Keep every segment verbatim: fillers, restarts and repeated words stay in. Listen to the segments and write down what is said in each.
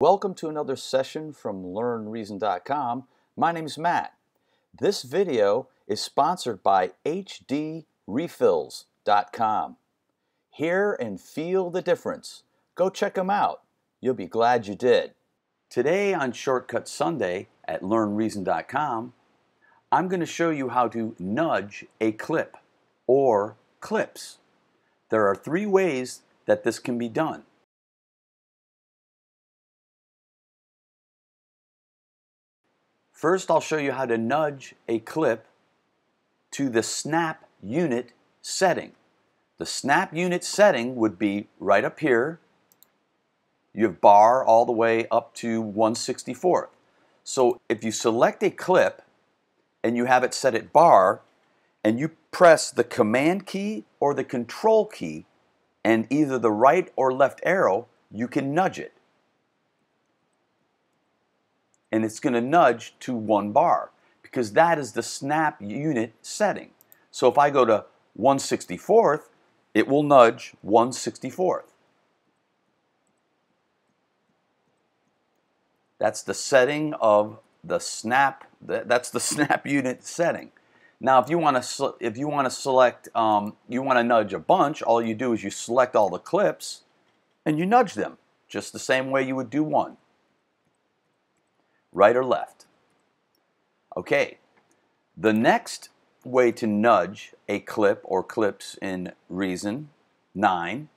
Welcome to another session from Learn Reason dot com. My name is Matt. This video is sponsored by H D Refills dot com. Hear and feel the difference. Go check them out. You'll be glad you did. Today on Shortcut Sunday at Learn Reason dot com, I'm going to show you how to nudge a clip or clips. There are three ways that this can be done. First, I'll show you how to nudge a clip to the snap unit setting. The snap unit setting would be right up here. You have bar all the way up to one sixty-fourth. So if you select a clip and you have it set at bar and you press the command key or the control key and either the right or left arrow, you can nudge it. And it's going to nudge to one bar because that is the snap unit setting. So if I go to one sixty-fourth, it will nudge one sixty-fourth. That's the setting of the snap. That's the snap unit setting. Now, if you want to, if you want to select, um, you want to nudge a bunch. All you do is you select all the clips, and you nudge them just the same way you would do one. Right or left. Okay, the next way to nudge a clip or clips in Reason nine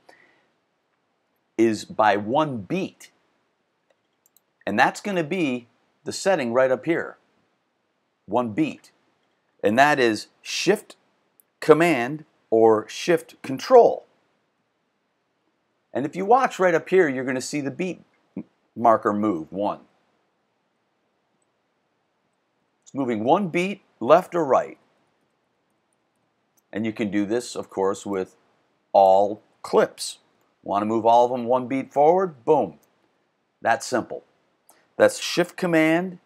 is by one beat. And that's going to be the setting right up here. One beat. And that is Shift Command or Shift Control. And if you watch right up here, you're going to see the beat marker move one. Moving one beat left or right. And you can do this, of course, with all clips. Want to move all of them one beat forward? Boom. That's simple. That's Shift Command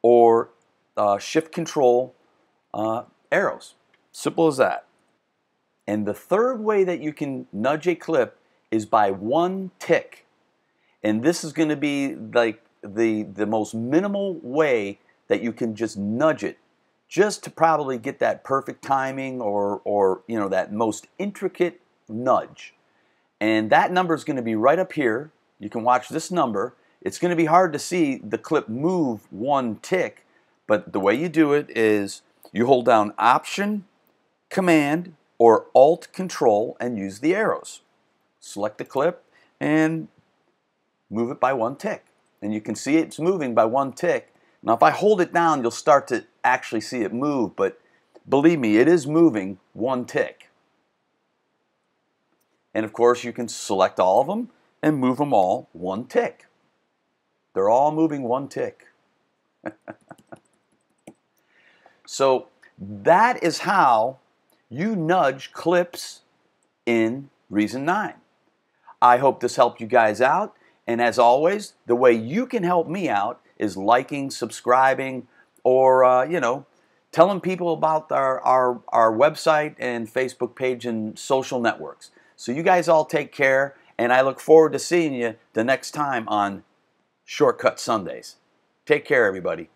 or uh, Shift Control uh, arrows. Simple as that. And the third way that you can nudge a clip is by one tick. And this is going to be like the, the most minimal way that you can just nudge it, just to probably get that perfect timing or, or you know, that most intricate nudge. And that number is going to be right up here. You can watch this number. It's going to be hard to see the clip move one tick, but the way you do it is you hold down Option, Command, or Alt Control and use the arrows. Select the clip and move it by one tick. And you can see it's moving by one tick. Now, if I hold it down, you'll start to actually see it move, but believe me, it is moving one tick. And of course, you can select all of them and move them all one tick. They're all moving one tick. So that is how you nudge clips in Reason nine. I hope this helped you guys out. And as always, the way you can help me out is liking, subscribing, or uh, you know, telling people about our, our, our website and Facebook page and social networks. So you guys all take care, and I look forward to seeing you the next time on Shortcut Sundays. Take care, everybody.